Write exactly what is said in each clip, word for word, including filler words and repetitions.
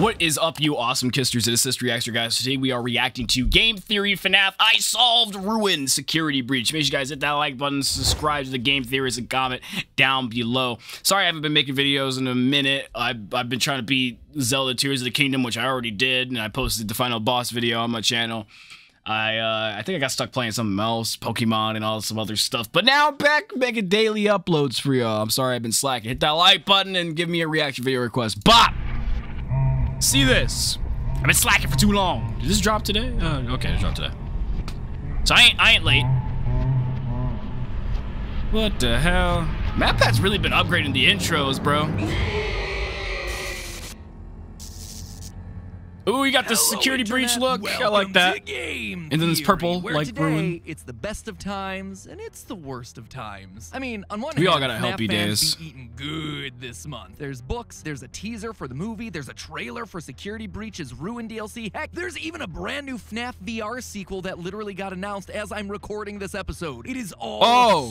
What is up, you awesome kisters? It is Sister Reactor, guys. Today we are reacting to Game Theory, FNAF, I Solved, Ruin, Security Breach. Make sure you guys hit that like button, subscribe to the Game Theorists, and comment down below. Sorry I haven't been making videos in a minute. I've, I've been trying to beat Zelda Tears of the Kingdom, which I already did, and I posted the final boss video on my channel. I uh, I think I got stuck playing something else, Pokemon and all some other stuff. But now I'm back making daily uploads for y'all. I'm sorry I've been slacking. Hit that like button and give me a reaction video request. Bop! See this? I've been slacking for too long. Did this drop today? Uh, okay, it dropped today. So I ain't I ain't late. What the hell? MatPat's really been upgrading the intros, bro. Ooh, you got the security breach look. Welcome I like that. Game and then this purple, like today, Ruin. It's the best of times and it's the worst of times. I mean, on one we hand, we all gotta help you days. Be eating good this month. There's books. There's a teaser for the movie. There's a trailer for Security Breach's Ruin D L C. Heck, there's even a brand new FNAF V R sequel that literally got announced as I'm recording this episode. It is all.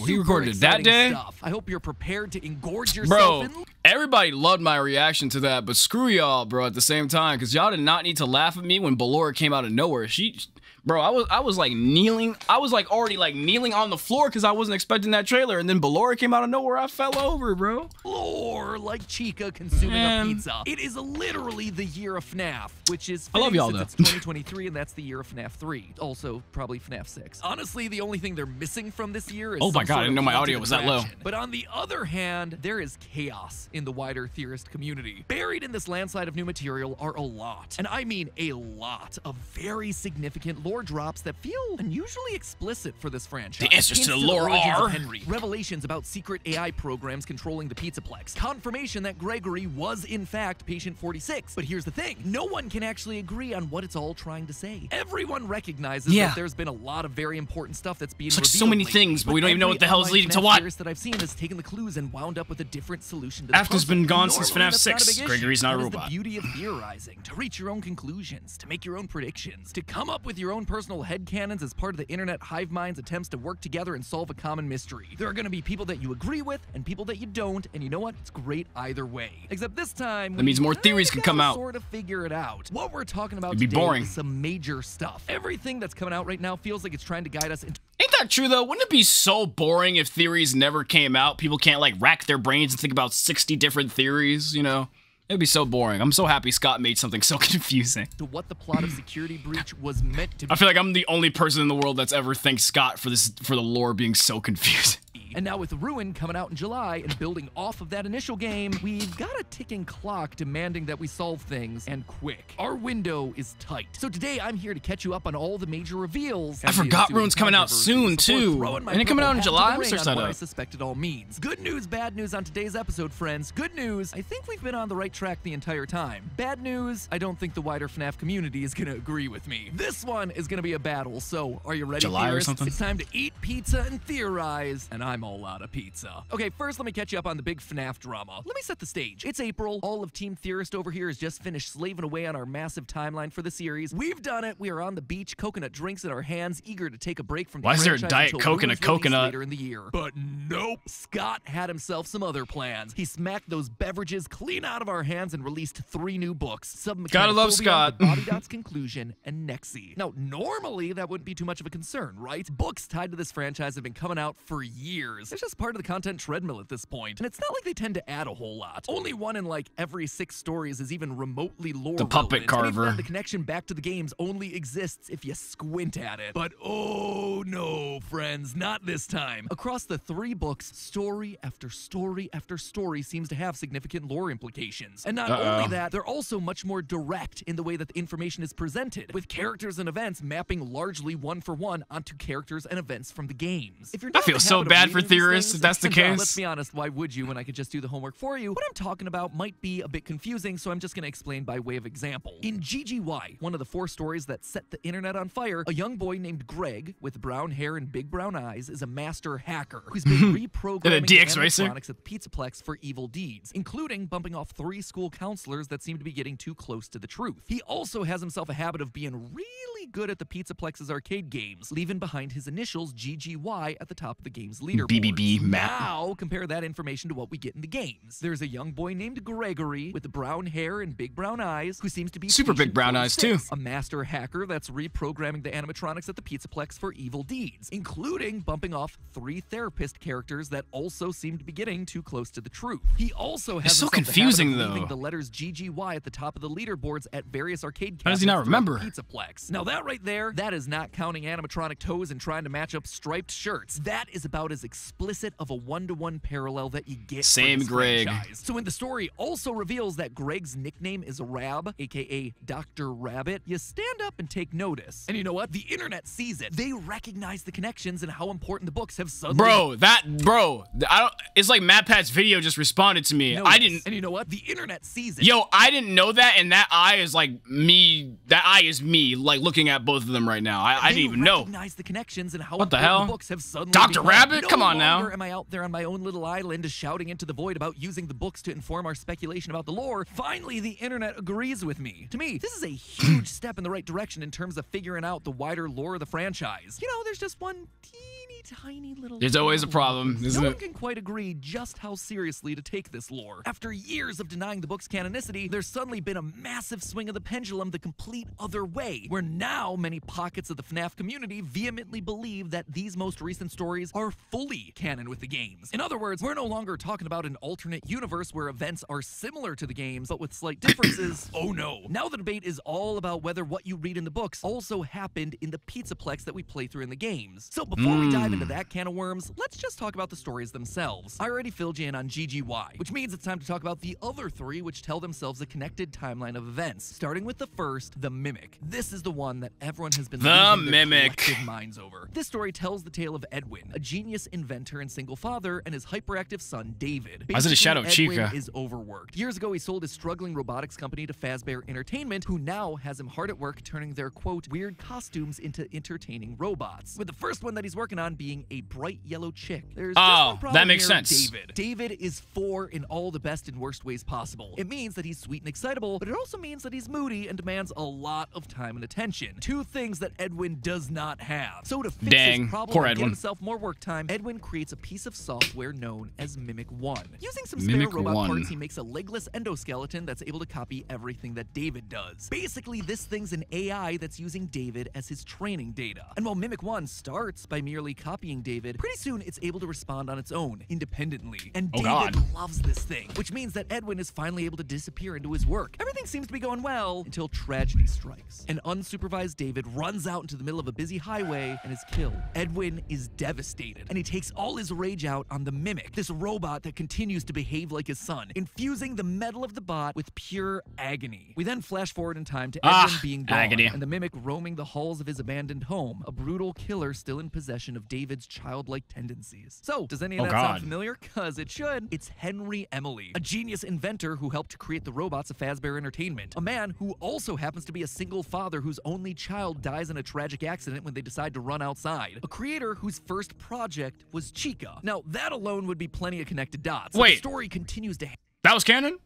Oh, he recorded it that day. Stuff. I hope you're prepared to engorge yourself. Bro, in everybody loved my reaction to that, but screw y'all, bro. At the same time, because y'all did not need to laugh at me when Ballora came out of nowhere. She, bro, I was I was like kneeling. I was like already like kneeling on the floor because I wasn't expecting that trailer, and then Ballora came out of nowhere. I fell over, bro. Floor like Chica consuming Man. a pizza. It is literally the year of FNAF, which is I love y'all though. It's twenty twenty-three, and that's the year of FNAF three. Also, probably FNAF six. Honestly, the only thing they're missing from this year is oh my god, I didn't know my audio was that low. But on the other hand, there is chaos in the wider theorist community. Buried in this landslide of new material are a lot, and I mean a lot of very significant lore drops that feel unusually explicit for this franchise. The answers Instant to the lore are Henry, revelations about secret A I programs controlling the Pizzaplex, confirmation that Gregory was in fact Patient forty-six. But here's the thing, no one can actually agree on what it's all trying to say. Everyone recognizes yeah. that there's been a lot of very important stuff that's being it's like so many lately, things, but, but we don't even know what the hell is leading to what. That I've seen has taken the clues and wound up with a different solution. To the Afton's puzzle. been gone Normally, since FNAF six. Not Gregory's not a robot. The beauty of theorizing to reach your own conclusions, to make your own predictions, to come up with your own personal headcanons as part of the internet hive mind's attempts to work together and solve a common mystery. There are going to be people that you agree with and people that you don't, and you know what? It's great either way. Except this time, that means more theories can come out. Sort of figure it out. What we're talking about It'd be today boring. is some major stuff. Everything that's coming out right now feels like it's trying to guide us into. Ain't that true though? Wouldn't it be so boring if theories never came out? People can't like rack their brains and think about sixty different theories, you know? It'd be so boring. I'm so happy Scott made something so confusing. To what the plot of Security Breach was meant to be. I feel like I'm the only person in the world that's ever thanked Scott for this for the lore being so confusing. And now with Ruin coming out in July and building off of that initial game, we've got a ticking clock demanding that we solve things and quick. Our window is tight. So today I'm here to catch you up on all the major reveals. I forgot Ruin's coming out soon too. And it coming out in July? I'm sure I suspect it all means. Good news, bad news on today's episode, friends. Good news, I think we've been on the right track the entire time. Bad news, I don't think the wider FNAF community is gonna agree with me. This one is gonna be a battle. So are you ready? July or something? It's time to eat pizza and theorize, and I'm all out of pizza. Okay, first let me catch you up on the big FNAF drama. Let me set the stage. It's April. All of Team Theorist over here has just finished slaving away on our massive timeline for the series. We've done it. We are on the beach, coconut drinks in our hands, eager to take a break from the Why is there a Diet Coke and a coconut later in the year? But nope. Scott had himself some other plans. He smacked those beverages clean out of our hands and released three new books. Submechanicophobia, Gotta love Scott. Bobby Dot's Conclusion, and Nexi. Now, normally that wouldn't be too much of a concern, right? Books tied to this franchise have been coming out for years. It's just part of the content treadmill at this point, and it's not like they tend to add a whole lot. Only one in like every six stories is even remotely lore The Puppet Carver. The connection back to the games only exists if you squint at it. But oh no, friends, not this time. Across the three books, story after story after story seems to have significant lore implications. And not Uh-oh. only that, they're also much more direct in the way that the information is presented, with characters and events mapping largely one for one onto characters and events from the games. If you're not I feel so bad for theorists, if that's the case. Let's be honest, why would you when I could just do the homework for you? What I'm talking about might be a bit confusing, so I'm just going to explain by way of example. In G G Y, one of the four stories that set the internet on fire, a young boy named Greg with brown hair and big brown eyes is a master hacker who's been reprogramming the animatronics at the Pizzaplex for evil deeds, including bumping off three school counselors that seem to be getting too close to the truth. He also has himself a habit of being really good at the Pizzaplex's arcade games, leaving behind his initials G G Y at the top of the game's leaderboard. B B B map. Now, compare that information to what we get in the games. There's a young boy named Gregory with brown hair and big brown eyes who seems to be super big brown eyes too. A master hacker that's reprogramming the animatronics at the Pizzaplex for evil deeds, including bumping off three therapist characters that also seem to be getting too close to the truth. He also has it's so confusing though. Leaving the letters G G Y at the top of the leaderboards at various arcade. How does he not remember? Pizzaplex. Now that right there, that is not counting animatronic toes and trying to match up striped shirts. That is about as explicit of a one-to-one parallel that you get. Same Greg. Franchise. So when the story also reveals that Greg's nickname is Rab, aka Doctor Rabbit, you stand up and take notice. And you know what? The internet sees it. They recognize the connections and how important the books have suddenly. Bro, that bro, I don't. It's like MatPat's video just responded to me. Notice. I didn't. And you know what? The internet sees it. Yo, I didn't know that, and that eye is like me. That eye is me, like looking at both of them right now. I, I didn't even know. Recognize the connections and how what the hell? The books have suddenly. Doctor Rabbit, no come on now. Am I out there on my own little island, shouting into the void about using the books to inform our speculation about the lore? Finally, the internet agrees with me. To me, this is a huge step in the right direction in terms of figuring out the wider lore of the franchise. You know, there's just one teeny tiny little. There's always a problem, isn't it? No one can quite agree just how seriously to take this lore. After years of denying the book's canonicity, there's suddenly been a massive swing of the pendulum the complete other way, where now many pockets of the FNAF community vehemently believe that these most recent stories are fully canon with the games. In other words, we're no longer talking about an alternate universe where events are similar to the games, but with slight differences. Oh no. Now the debate is all about whether what you read in the books also happened in the Pizzaplex that we play through in the games. So before mm. we dive into that can of worms, let's just talk about the stories themselves. I already filled you in on G G Y, which means it's time to talk about the other three, which tell themselves a connected timeline of events, starting with the first, the Mimic. This is the one that everyone has been the Mimic minds over. This story tells the tale of Edwin, a genius inventor and single father, and his hyperactive son David. Basically, I was in a shadow of Chica. Is overworked. Years ago, he sold his struggling robotics company to Fazbear Entertainment, who now has him hard at work turning their quote weird costumes into entertaining robots. With the first one that he's working on being a bright yellow chick. There's oh, just no that makes sense. David. David is four in all the best and worst ways possible. It means that he's sweet and excitable, but it also means that he's moody and demands a lot of time and attention. Two things that Edwin does not have. So to fix Dang. his problem and get himself more work time, Edwin creates a piece of software known as Mimic one. Using some spare Mimic robot one. parts, he makes a legless endoskeleton that's able to copy everything that David does. Basically, this thing's an A I that's using David as his training data. And while Mimic one starts by merely copying David, pretty soon it's able to respond on its own, independently. And oh, David God. loves this thing, which means that Edwin is finally able to disappear into his work. Everything seems to be going well until tragedy strikes. An unsupervised David runs out into the middle of a busy highway and is killed. Edwin is devastated, and he takes all his rage out on the Mimic, this robot that continues to behave like his son, infusing the metal of the bot with pure agony. We then flash forward in time to Edwin ah, being gone agony. and the Mimic roaming the halls of his abandoned home, a brutal killer still in possession of David's childlike tendencies. So, does any of oh, that God. sound familiar? Cause it should. It's Henry Emily, a genius inventor who helped create the robots of Fazbear Entertainment, a man who also happens to be a single father whose only child dies in a tragic accident when they decide to run outside, a creator whose first project was Chica. Now, that alone would be plenty of connected dots. Wait. The story continues to... That was canon?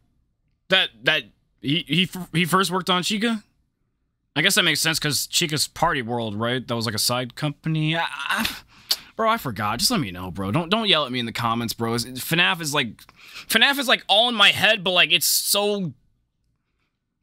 That... that... He, he, he first worked on Chica? I guess that makes sense because Chica's Party World, right? That was like a side company. I, I, bro, I forgot. Just let me know, bro. Don't don't yell at me in the comments, bro. It's, FNAF is like... FNAF is like all in my head, but like it's so...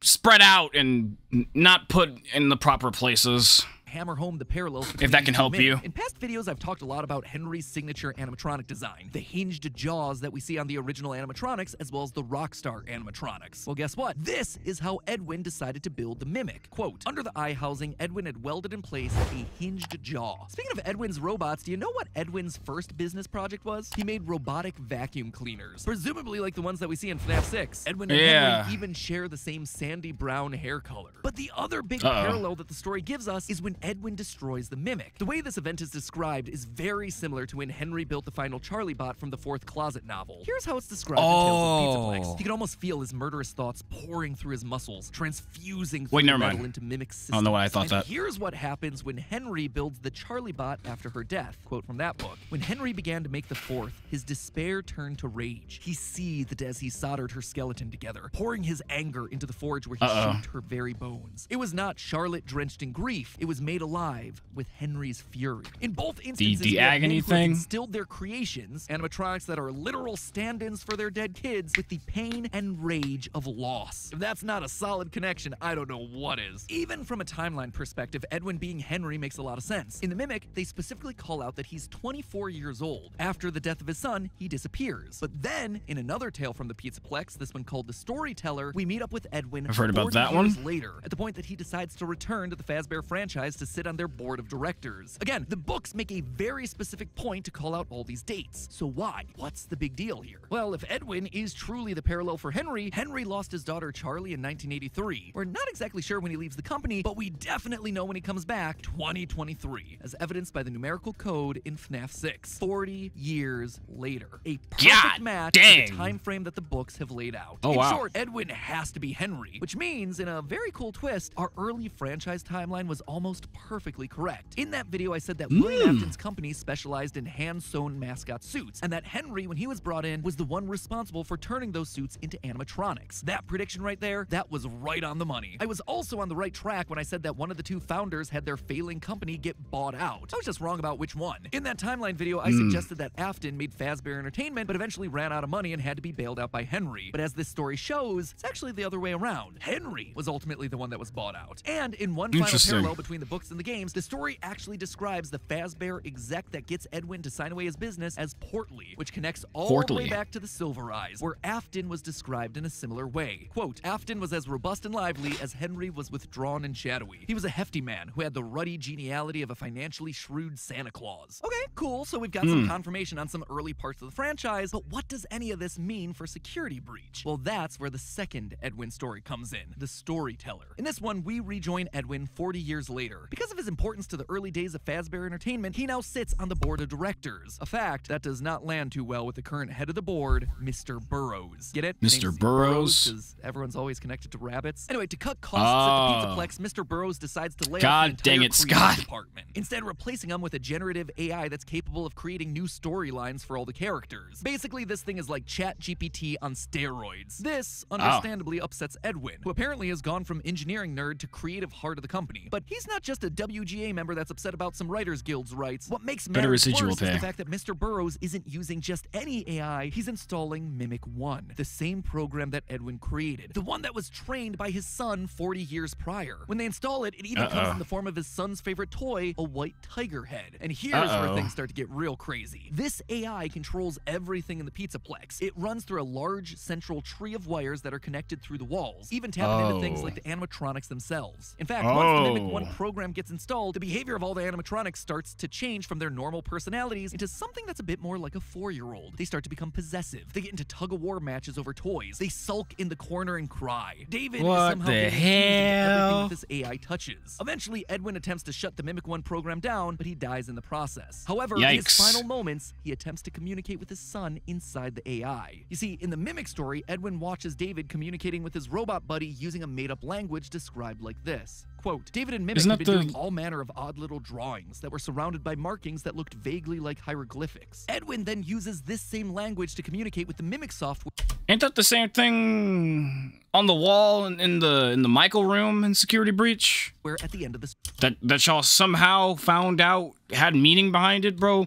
spread out and not put in the proper places. Hammer home the parallels. If that can help you. In past videos, I've talked a lot about Henry's signature animatronic design, the hinged jaws that we see on the original animatronics, as well as the Rockstar animatronics. Well, guess what? This is how Edwin decided to build the Mimic. Quote, under the eye housing, Edwin had welded in place a hinged jaw. Speaking of Edwin's robots, do you know what Edwin's first business project was? He made robotic vacuum cleaners, presumably like the ones that we see in FNAF six. Edwin and yeah. Henry even share the same sandy brown hair color. But the other big uh-oh. parallel that the story gives us is when Edwin destroys the Mimic. The way this event is described is very similar to when Henry built the final Charlie bot from the Fourth Closet novel. Here's how it's described oh. in Tales of Pizzaplex. You can almost feel his murderous thoughts pouring through his muscles, transfusing through Wait, never the mind. metal into Mimic's system. I don't know why I thought and that. Here's what happens when Henry builds the Charlie bot after her death. Quote from that book. When Henry began to make the Fourth, his despair turned to rage. He seethed as he soldered her skeleton together, pouring his anger into the forge where he Uh-oh. shaped her very bones. It was not Charlotte drenched in grief. It was made alive with Henry's fury. In both instances, the, the agony thing instilled their creations, animatronics that are literal stand-ins for their dead kids, with the pain and rage of loss. If that's not a solid connection, I don't know what is. Even from a timeline perspective, Edwin being Henry makes a lot of sense. In The Mimic, they specifically call out that he's twenty-four years old. After the death of his son, he disappears. But then, in another tale from the Pizzaplex, this one called The Storyteller, we meet up with Edwin I've heard about that years one. later, at the point that he decides to return to the Fazbear franchise to sit on their board of directors. Again, the books make a very specific point to call out all these dates. So why? What's the big deal here? Well, if Edwin is truly the parallel for Henry, Henry lost his daughter Charlie in nineteen eighty-three. We're not exactly sure when he leaves the company, but we definitely know when he comes back, twenty twenty-three, as evidenced by the numerical code in FNAF six. forty years later. A perfect God match dang. to the time frame that the books have laid out. Oh, in wow. short, Edwin has to be Henry, which means, in a very cool twist, our early franchise timeline was almost perfectly correct. In that video, I said that mm. William Afton's company specialized in hand-sewn mascot suits, and that Henry, when he was brought in, was the one responsible for turning those suits into animatronics. That prediction right there, that was right on the money. I was also on the right track when I said that one of the two founders had their failing company get bought out. I was just wrong about which one. In that timeline video, I mm. suggested that Afton made Fazbear Entertainment, but eventually ran out of money and had to be bailed out by Henry. But as this story shows, it's actually the other way around. Henry was ultimately the one that was bought out. And in one final parallel between the books and the games, the story actually describes the Fazbear exec that gets Edwin to sign away his business as Portly, which connects all Portly. the way back to the Silver Eyes, where Afton was described in a similar way. Quote, Afton was as robust and lively as Henry was withdrawn and shadowy. He was a hefty man who had the ruddy geniality of a financially shrewd Santa Claus. Okay, cool, so we've got mm. some confirmation on some early parts of the franchise, but what does any of this mean for Security Breach? Well, that's where the second Edwin story comes in, The Storyteller. In this one, we rejoin Edwin forty years later. Because of his importance to the early days of Fazbear Entertainment, he now sits on the board of directors, a fact that does not land too well with the current head of the board, Mister Burrows. Get it? Mister Burrows? Because everyone's always connected to rabbits. Anyway, to cut costs oh. at the Pizzaplex, Mister Burrows decides to lay off the entire dang it, Scott. department, instead replacing him with a generative A I that's capable of creating new storylines for all the characters. Basically, this thing is like Chat G P T on steroids. This, understandably, oh. upsets Edwin, who apparently has gone from engineering nerd to creative heart of the company. But he's not just a W G A member that's upset about some Writers Guild's rights. What makes matters worse pay. is the fact that Mister Burrows isn't using just any A I. He's installing Mimic one, the same program that Edwin created, the one that was trained by his son forty years prior. When they install it, it even uh -oh. comes in the form of his son's favorite toy, a white tiger head. And here's uh -oh. where things start to get real crazy. This A I controls everything in the Pizzaplex. It runs through a large central tree of wires that are connected through the walls, even tapping oh. into things like the animatronics themselves. In fact, oh. once the Mimic one program gets installed, the behavior of all the animatronics starts to change from their normal personalities into something that's a bit more like a four-year-old. They start to become possessive. They get into tug-of-war matches over toys. They sulk in the corner and cry. David what is somehow the hell? everything this A I touches. Eventually, Edwin attempts to shut the Mimic one program down, but he dies in the process. However, Yikes. in his final moments, he attempts to communicate with his son inside the A I. You see, in the Mimic story, Edwin watches David communicating with his robot buddy using a made-up language described like this. Quote, David and Mimic had been the... doing all manner of odd little drawings that were surrounded by markings that looked vaguely like hieroglyphics. Edwin then uses this same language to communicate with the Mimic software. Ain't that the same thing on the wall in, in the in the Michael room in Security Breach? Where at the end of this that that y'all somehow found out had meaning behind it, bro.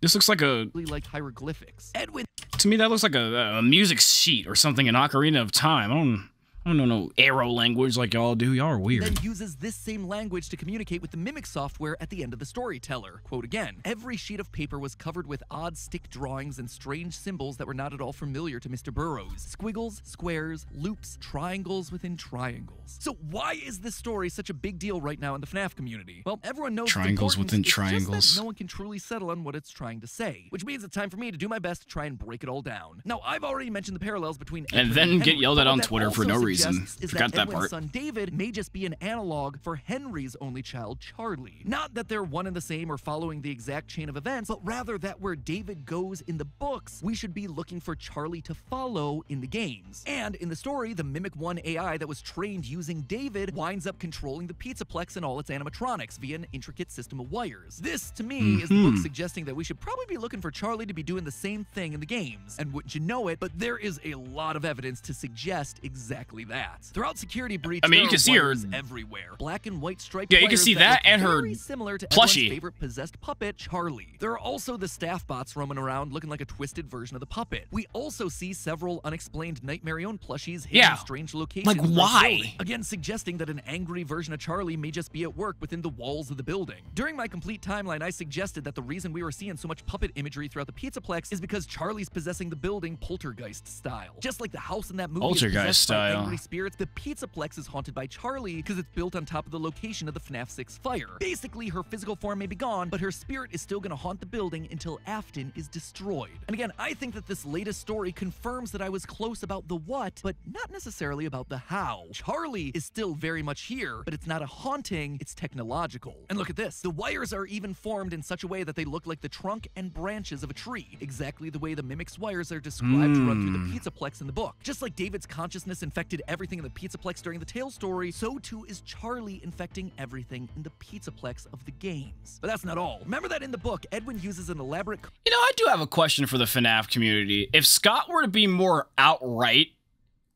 This looks like a like hieroglyphics. Edwin, to me, that looks like a, a music sheet or something in Ocarina of Time. I don't. I don't know no arrow language like y'all do. Y'all are weird. Then uses this same language to communicate with the Mimic software at the end of the Storyteller. Quote again, every sheet of paper was covered with odd stick drawings and strange symbols that were not at all familiar to Mister Burrows. Squiggles, squares, loops, triangles within triangles. So why is this story such a big deal right now in the FNAF community? Well, everyone knows triangles within it's triangles. Just that no one can truly settle on what it's trying to say, which means it's time for me to do my best to try and break it all down. Now, I've already mentioned the parallels between and then and get Henry, yelled at on Twitter for no reason. reason. Is Forgot that, that part. Son David may just be an analog for Henry's only child, Charlie. Not that they're one and the same or following the exact chain of events, but rather that where David goes in the books, we should be looking for Charlie to follow in the games. And in the story, the Mimic one A I that was trained using David winds up controlling the Pizzaplex and all its animatronics via an intricate system of wires. This, to me, mm-hmm. is the book suggesting that we should probably be looking for Charlie to be doing the same thing in the games. And wouldn't you know it, but there is a lot of evidence to suggest exactly that. Throughout Security Breach, I mean, you can see her everywhere. Black and white striped. Yeah, you can see that, that and her similar to plushie. Everyone's favorite possessed puppet, Charlie. There are also the staff bots roaming around looking like a twisted version of the puppet. We also see several unexplained nightmare-owned plushies hidden yeah. in strange locations. Like, why? Again, suggesting that an angry version of Charlie may just be at work within the walls of the building. During my complete timeline, I suggested that the reason we were seeing so much puppet imagery throughout the Pizzaplex is because Charlie's possessing the building poltergeist style. Just like the house in that movie is possessed by angry spirits, the Pizzaplex is haunted by Charlie because it's built on top of the location of the FNAF six fire. Basically, her physical form may be gone, but her spirit is still going to haunt the building until Afton is destroyed. And again, I think that this latest story confirms that I was close about the what, but not necessarily about the how. Charlie is still very much here, but it's not a haunting, it's technological. And look at this. The wires are even formed in such a way that they look like the trunk and branches of a tree, exactly the way the Mimic's wires are described mm. to run through the Pizzaplex in the book. Just like David's consciousness infected everything in the Pizzaplex during the Tale story, so too is Charlie infecting everything in the Pizzaplex of the games. But that's not all. Remember that in the book, Edwin uses an elaborate... You know, I do have a question for the FNAF community. If Scott were to be more outright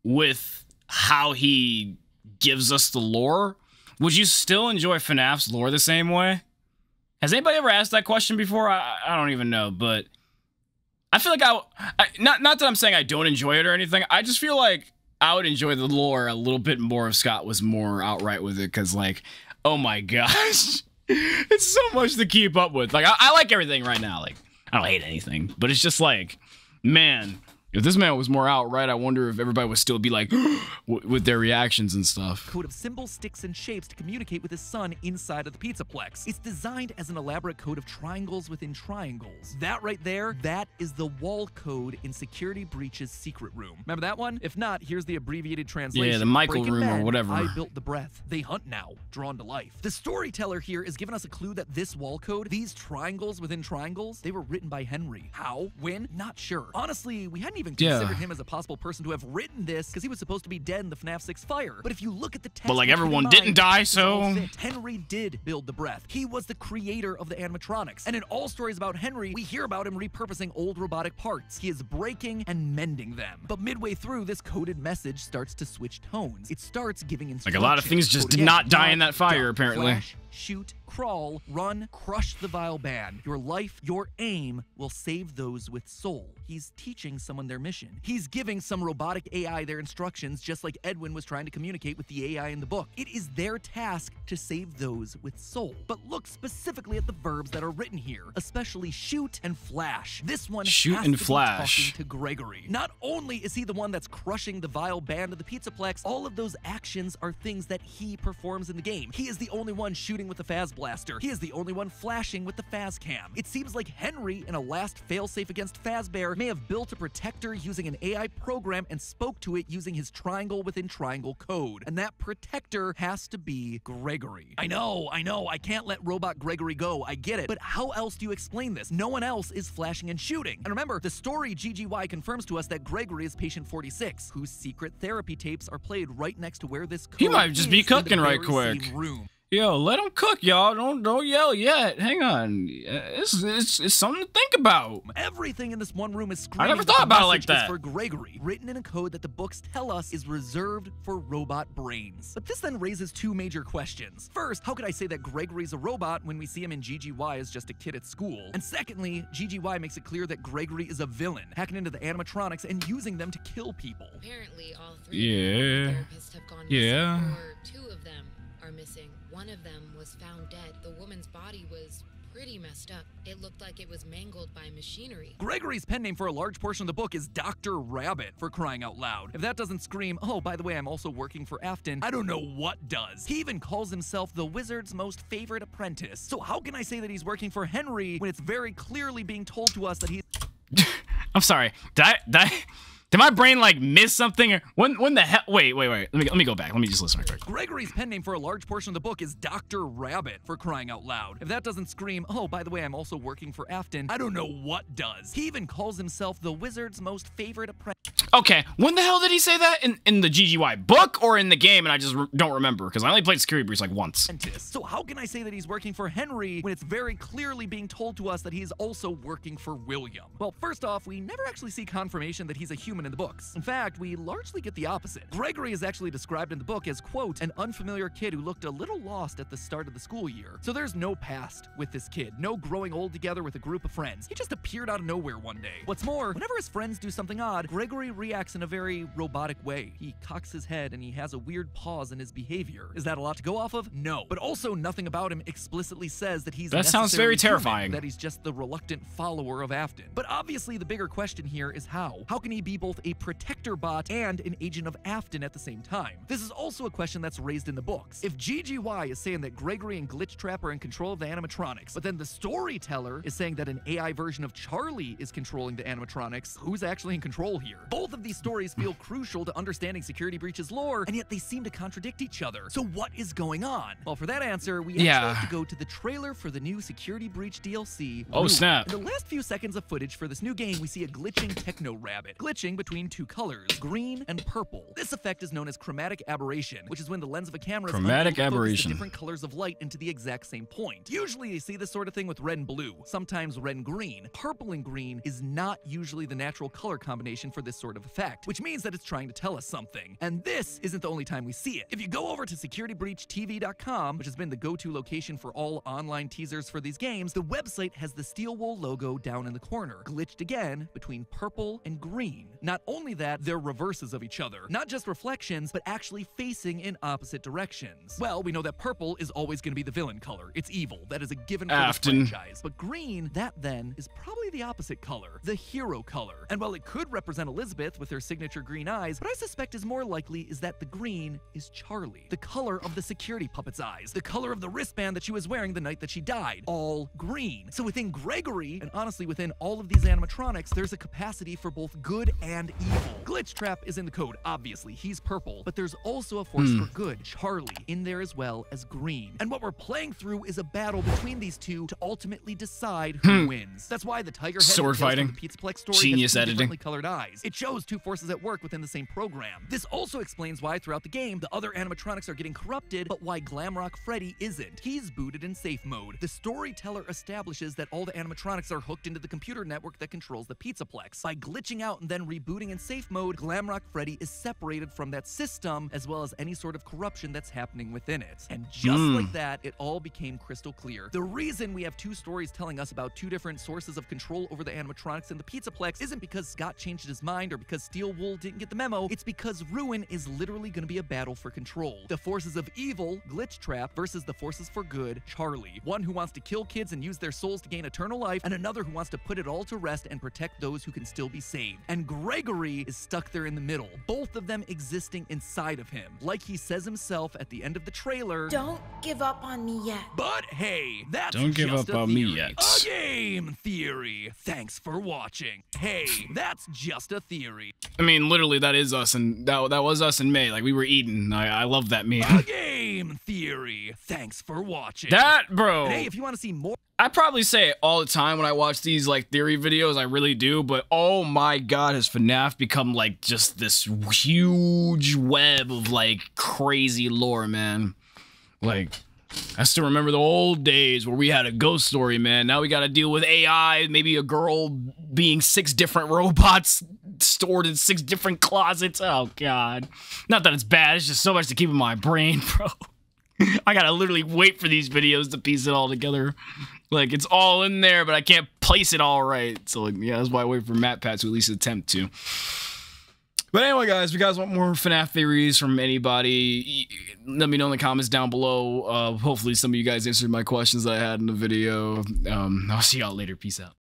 with how he gives us the lore, would you still enjoy FNAF's lore the same way? Has anybody ever asked that question before? I, I don't even know, but I feel like I, I not not that I'm saying I don't enjoy it or anything. I just feel like I would enjoy the lore a little bit more if Scott was more outright with it, because like, oh my gosh, it's so much to keep up with. Like I, I like everything right now. Like I don't hate anything, but it's just like, man, if this man was more outright, I wonder if everybody would still be like, with their reactions and stuff. Code of symbols, sticks, and shapes to communicate with his son inside of the Pizzaplex. It's designed as an elaborate code of triangles within triangles. That right there, that is the wall code in Security Breach's secret room. Remember that one? If not, here's the abbreviated translation. Yeah, the Michael Breaking room bed, or whatever. I built the breath. They hunt now, drawn to life. The storyteller here is giving us a clue that this wall code, these triangles within triangles, they were written by Henry. How? When? Not sure. Honestly, we hadn't even even considered yeah. him as a possible person to have written this, because he was supposed to be dead in the FNAF six fire. But if you look at the text, but like everyone mind, didn't die, so Henry did build the breath. He was the creator of the animatronics, and in all stories about Henry, we hear about him repurposing old robotic parts. He is breaking and mending them. But midway through, this coded message starts to switch tones. It starts giving instructions. Like a lot of things just did not die in that fire, apparently. Flash, shoot, crawl, run, crush the vile band. Your life, your aim will save those with soul. He's teaching someone their mission. He's giving some robotic A I their instructions, just like Edwin was trying to communicate with the A I in the book. It is their task to save those with soul. But look specifically at the verbs that are written here, especially shoot and flash. This one shoot has and to flash. Be talking to Gregory. Not only is he the one that's crushing the vile band of the Pizzaplex, all of those actions are things that he performs in the game. He is the only one shooting with the Faz Blaster. He is the only one flashing with the Faz Cam. It seems like Henry, in a last failsafe against Fazbear, may have built a protector using an A I program and spoke to it using his triangle within triangle code. And that protector has to be Gregory. I know, I know, I can't let robot Gregory go. I get it. But how else do you explain this? No one else is flashing and shooting. And remember, the story G G Y confirms to us that Gregory is Patient forty-six, whose secret therapy tapes are played right next to where this code He might just be cooking right quick. Room. Yo, let them cook, y'all. Don't don't yell yet. Hang on. It's, it's, it's something to think about. Everything in this one room is screaming. I never thought about it like that. For Gregory, written in a code that the books tell us is reserved for robot brains. But this then raises two major questions. First, how could I say that Gregory's a robot when we see him in G G Y as just a kid at school? And secondly, G G Y makes it clear that Gregory is a villain, hacking into the animatronics and using them to kill people. Apparently, all three yeah. therapists have gone missing, yeah. or two of them are missing. One of them was found dead. The woman's body was pretty messed up. It looked like it was mangled by machinery. Gregory's pen name for a large portion of the book is Doctor Rabbit, for crying out loud. If that doesn't scream, oh, by the way, I'm also working for Afton, I don't know what does. He even calls himself the wizard's most favorite apprentice. So how can I say that he's working for Henry when it's very clearly being told to us that he's... I'm sorry. Did I, did I, Did my brain like miss something? Or when when the hell? Wait, wait, wait. Let me let me go back. Let me just listen real quick. Gregory's pen name for a large portion of the book is Doctor Rabbit, for crying out loud. If that doesn't scream, oh, by the way, I'm also working for Afton, I don't know what does. He even calls himself the wizard's most favorite apprentice. Okay, when the hell did he say that? In in the G G Y book or in the game? And I just re don't remember because I only played Security Breach like once. So how can I say that he's working for Henry when it's very clearly being told to us that he's also working for William? Well, first off, we never actually see confirmation that he's a human in the books. In fact, we largely get the opposite. Gregory is actually described in the book as, quote, an unfamiliar kid who looked a little lost at the start of the school year. So there's no past with this kid, no growing old together with a group of friends. He just appeared out of nowhere one day. What's more, whenever his friends do something odd, Gregory reacts in a very robotic way. He cocks his head and he has a weird pause in his behavior. Is that a lot to go off of? No. But also nothing about him explicitly says that he's that sounds very terrifying. That he's just the reluctant follower of Afton. But obviously the bigger question here is how. How can he be both a protector bot and an agent of Afton at the same time? This is also a question that's raised in the books. If G G Y is saying that Gregory and Glitchtrap are in control of the animatronics, but then the storyteller is saying that an A I version of Charlie is controlling the animatronics, who's actually in control here? Both of these stories feel crucial to understanding Security Breach's lore, and yet they seem to contradict each other. So what is going on? Well, for that answer, we actually yeah. have to go to the trailer for the new Security Breach D L C. Oh, Ruin. Snap. In the last few seconds of footage for this new game, we see a glitching techno rabbit, glitching between two colors, green and purple. This effect is known as chromatic aberration, which is when the lens of a camera is chromatic aberration. The different colors of light into the exact same point. Usually you see this sort of thing with red and blue, sometimes red and green. Purple and green is not usually the natural color combination for this sort of effect, which means that it's trying to tell us something. And this isn't the only time we see it. If you go over to security breach t v dot com, which has been the go-to location for all online teasers for these games, the website has the Steel Wool logo down in the corner, glitched again between purple and green. Not only that, they're reverses of each other. Not just reflections, but actually facing in opposite directions. Well, we know that purple is always going to be the villain color. It's evil. That is a given for the franchise. But green, that then, is probably the opposite color, the hero color. And while it could represent Elizabeth with her signature green eyes, what I suspect is more likely is that the green is Charlie, the color of the security puppet's eyes, the color of the wristband that she was wearing the night that she died, all green. So within Gregory, and honestly within all of these animatronics, there's a capacity for both good and evil. Glitchtrap is in the code, obviously, he's purple, but there's also a force mm. for good, Charlie, in there as well as green. And what we're playing through is a battle between these two to ultimately decide who mm. wins. That's why the tiger head sword fighting, the Pizzaplex story, genius editing, colored eyes. It shows two forces at work within the same program. This also explains why throughout the game the other animatronics are getting corrupted, but why Glamrock Freddy isn't. He's booted in safe mode. The storyteller establishes that all the animatronics are hooked into the computer network that controls the Pizzaplex. By glitching out and then rebooting in safe mode, Glamrock Freddy is separated from that system, as well as any sort of corruption that's happening within it. And just mm. like that, it all became crystal clear. The reason we have two stories telling us about two different sources of control over the animatronics and the Pizzaplex isn't because Scott changed his mind or because Steel Wool didn't get the memo. It's because Ruin is literally going to be a battle for control. The forces of evil, Glitchtrap, versus the forces for good, Charlie. One who wants to kill kids and use their souls to gain eternal life, and another who wants to put it all to rest and protect those who can still be saved. And Gregory is stuck there in the middle, both of them existing inside of him. Like he says himself at the end of the trailer, don't give up on me yet. But hey, that's don't give just up on theory. me yet. A game theory. Thanks for watching. Hey, that's just a theory. I mean, literally, that is us, and that, that was us in May. Like, we were eating. I, I love that meme. A game theory. Thanks for watching. That, bro. And hey, if you want to see more. I probably say it all the time when I watch these, like, theory videos. I really do. But, oh, my God, has FNAF become, like, just this huge web of, like, crazy lore, man. Like, I still remember the old days where we had a ghost story, man. Now we got to deal with A I, maybe a girl being six different robots stored in six different closets. Oh, God. Not that it's bad. It's just so much to keep in my brain, bro. I gotta literally wait for these videos to piece it all together. Like, it's all in there, but I can't place it all right. So, like, yeah, that's why I wait for MatPat to at least attempt to. But anyway, guys, if you guys want more FNAF theories from anybody, let me know in the comments down below. Uh, hopefully some of you guys answered my questions that I had in the video. Um, I'll see y'all later. Peace out.